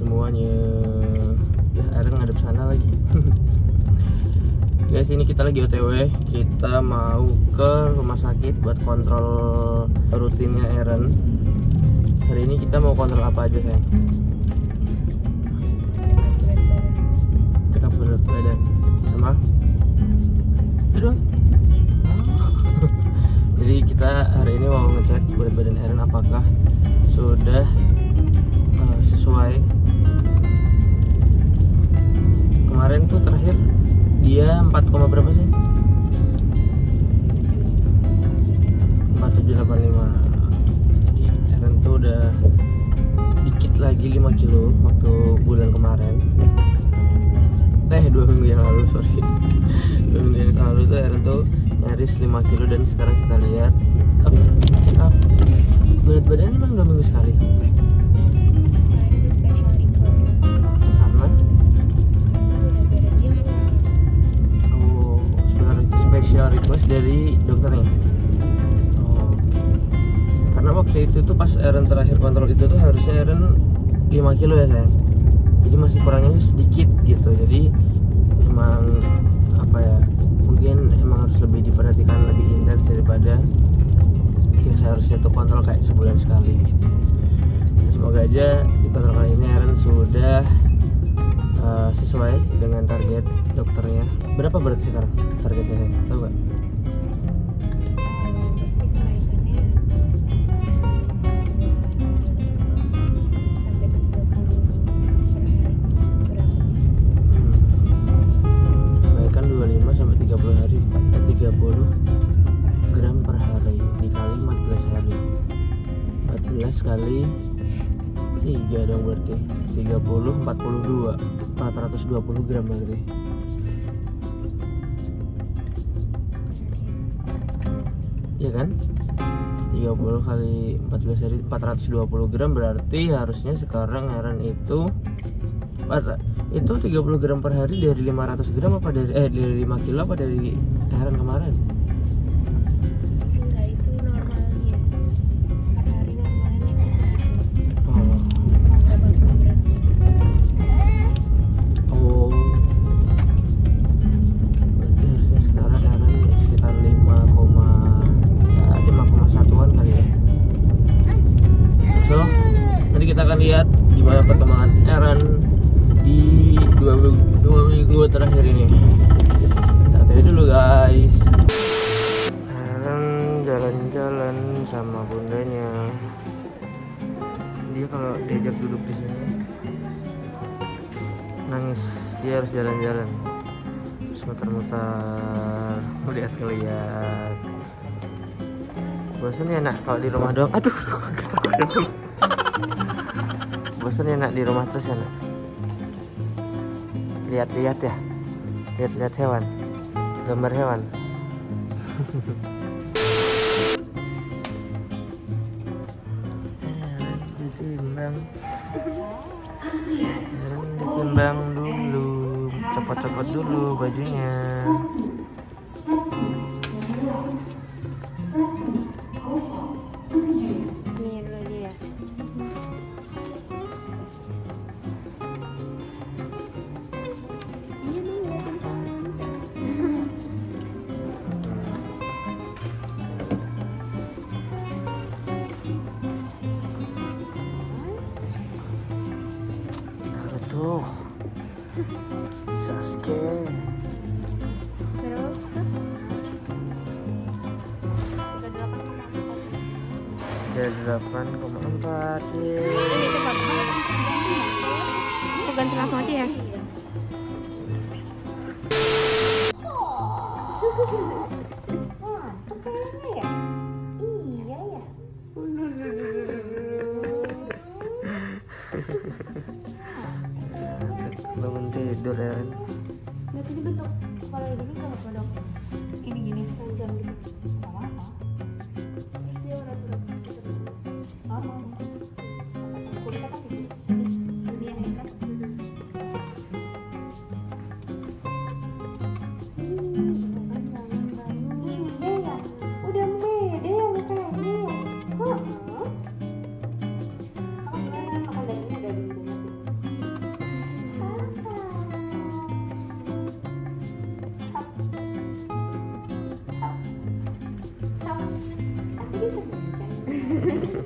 semuanya. Ya, Eren ngadep sana lagi. Guys, ini kita lagi OTW, kita mau ke rumah sakit buat kontrol rutinnya Eren. Hari ini kita mau kontrol apa aja, sayang? Cekap berat badan sama aduh. Jadi kita hari ini mau ngecek berat badan Eren apakah sudah sesuai. Kemarin tuh terakhir dia 4, berapa sih? 4785. Jadi Eren tuh udah dikit lagi 5 kilo waktu bulan kemarin. 2 minggu yang lalu, sorry. 2 minggu yang lalu tuh Eren tuh nyaris 5 kilo dan sekarang kita lihat check up berat badannya emang 2 minggu sekali. Special request dari dokternya. Oh, okay. Karena waktu itu tuh pas Eren terakhir kontrol itu tuh harusnya Eren 5 kilo ya sayang. Jadi masih kurangnya sedikit gitu. Jadi emang apa ya? Mungkin emang harus lebih diperhatikan, lebih intens daripada yang seharusnya tuh kontrol kayak sebulan sekali gitu. Nah, semoga aja di kontrol kali ini Eren sudah sesuai dengan target dokternya. Berapa berat sekarang targetnya saya? Tahu nggak? Naikkan 25 sampai 30 hari, 30 gram per hari dikali 14 hari. 14 kali 3 dong berarti 30, 42, 420 gram berarti. Ya kan? 30 kali 14 hari 420 gram berarti harusnya sekarang Eren itu masa itu 30 gram per hari dari 500 gram apa dari dari 5 kilo apa dari Eren kemarin? Lihat gimana perkembangan Eren di 2 minggu terakhir ini. Kita tanya dulu guys. Eren jalan-jalan sama bundanya. Dia kalau diajak duduk di sini nangis. Dia harus jalan-jalan, terus muter-muter, melihat-lihat. Bosan ya nak kalau di rumah doang. Aduh, bosan ya nak di rumah terus ya nak. Lihat-lihat ya, lihat-lihat hewan, gambar hewan. Ditimbang dulu, copot-copot dulu bajunya. Oh, Sasuke. Dia 8,4. Kita ganti langsung aja ya. Bangun tidur Eren. Berarti dibentuk kalau ini kalau kodok ini gini panjang gitu. Sama apa? Terus dia udah gitu. Apa? Kulit apa tipis? Tipis. Dia nekat. Udah mede yang kayak gini. Kok? Makan dari ini dari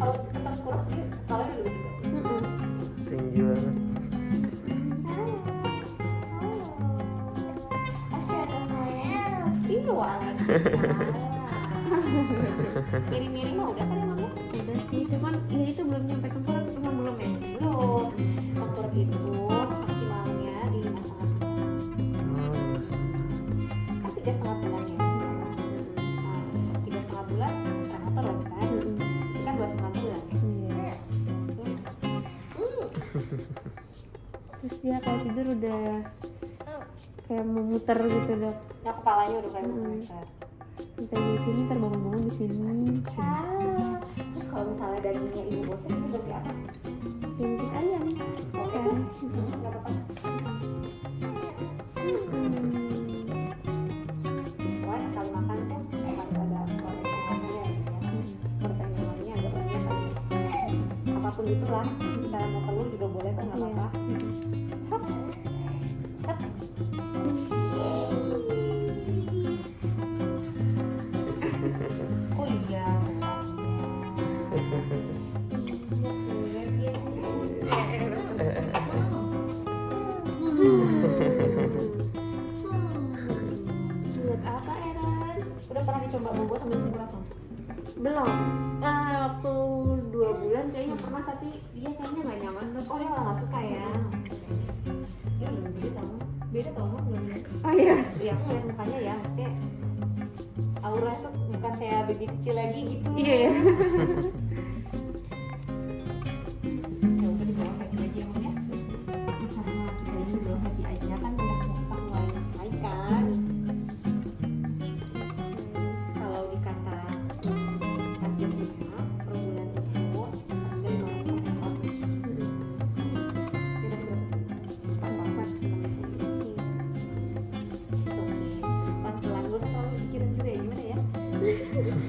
kalau kertas kurang sih kepalanya dulu juga tinggi banget. Miring-miring mah udah kan ya mama? Udah sih, cuman ya itu belum nyampe tengkurap, cuman belum ya? Belum. Tengkurap itu maksimalnya di 5,5 bulan. Kan 3,5 bulan ya? 3,5 bulan, setengah tahun kan? Ini kan 2,5 bulan ya? Iya. Terus dia kalau tidur udah kayak memutar gitu dok. Nah kepalanya udah kayak memutar. Kita di sini terbangun-bangun di sini. Terus kalau misalnya dagingnya ini bosan, ini berarti apa? Daging ayam. Oke. Nggak apa-apa. Wah sekali makan tuh harus ada pertanyaannya ya. Pertanyaannya agak banyak kan. Apapun itulah. Misalnya mau telur juga boleh kan, nggak apa-apa. Buat apa Eren? Udah pernah dicoba membuat sambil tengkurap? Belum. Waktu 2 bulan kayaknya pernah, tapi dia kayaknya nggak nyaman dong. Oh ya nggak suka ya? Ya belum beda tau nggak belum? Oh iya. Iya aku lihat mukanya ya, maksudnya aura tuh bukan kayak baby kecil lagi gitu. Iya ya.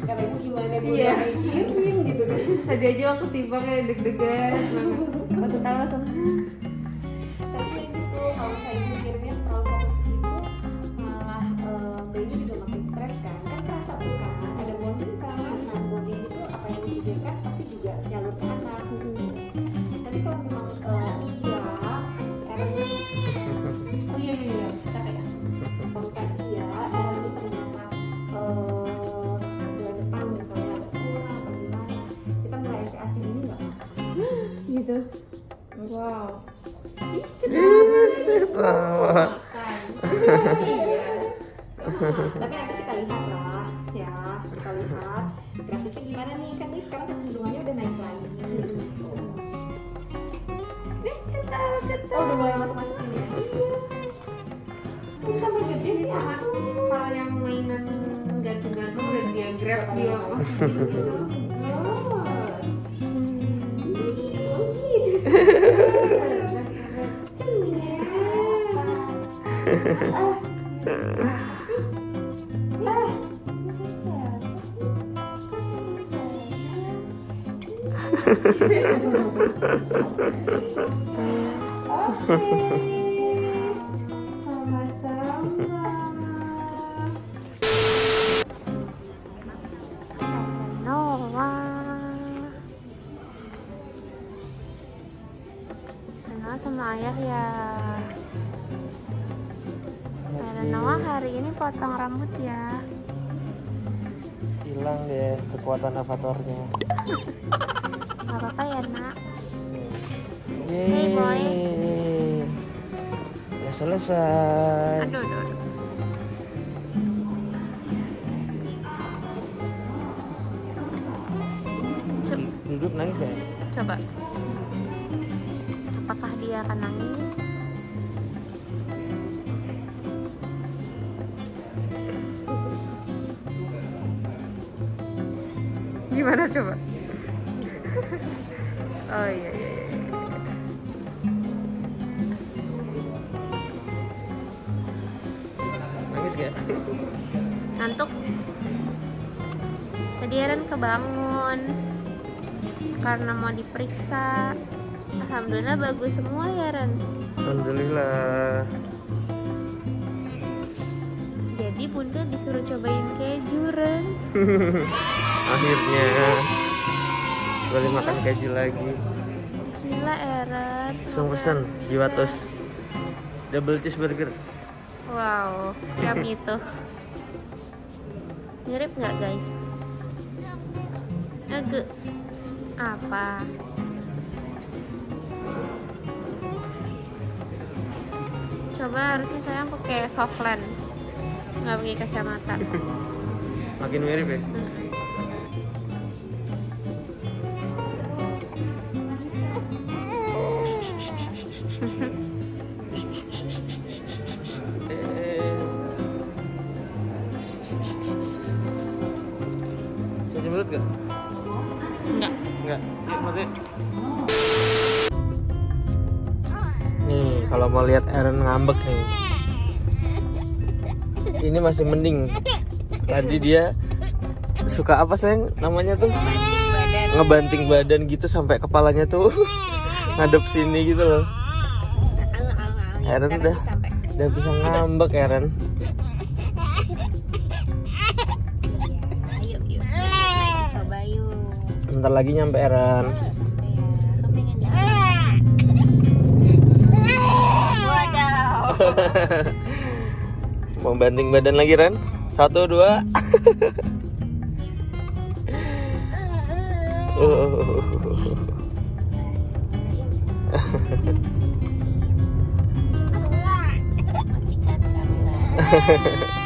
Karena itu gimana gue udah mikirin gitu kan. Tadi aja aku timbangnya deg-degan waktu tahu langsung. Tapi itu kalau saya mikirnya terlalu fokus ke situ malah bayinya juga makin stres kan. Kan terasa tuh kan ada bonding kan. Nah bonding itu apa yang dipikirkan pasti juga nyalur ke anak. Tapi kalau memang gitu. Wow. Ih, ketawa. Tapi nanti kita lihat lah ya, kita lihat grafiknya gimana nih, kan nih sekarang kecenderungannya udah naik lagi. Ketawa. Oh, udah mulai masuk-masuk sini ya. Ini sampai gede sih anak. Kalau yang mainan gantung-gantung udah dia grab dia masukin gitu. Oke. Sama ayah ya. Eren Noah hari ini potong rambut ya. Hilang deh kekuatan avatarnya. Gak apa-apa ya nak. Yeay. Hey boy. Ya selesai. Aduh. Duduk nangis ya. Coba. Apakah dia akan nangis? Gimana coba? Oh iya. Nangis gak? Ngantuk? Tadi Eren kebangun karena mau diperiksa. Alhamdulillah bagus semua ya Ren. Alhamdulillah. Jadi bunda disuruh cobain keju Ren. Akhirnya. Boleh makan keju lagi. Bismillah, Eren. Langsung pesen, jiwatus. Double cheeseburger. Wow, yang itu. Mirip nggak, guys? Agak apa? Coba harusnya saya pakai soft lens, nggak pakai kacamata. Makin mirip ya. Menurut gak? Enggak. Ya, maksudnya. Nih, kalau mau lihat Eren ngambek nih. Ini masih mending. Tadi dia suka apa, sayang? Namanya tuh ngebanting badan gitu sampai kepalanya tuh ngadep sini gitu loh. Eren udah bisa ngambek Eren. Bentar lagi nyampe Eren. Mau banting badan lagi Ren? 1, 2.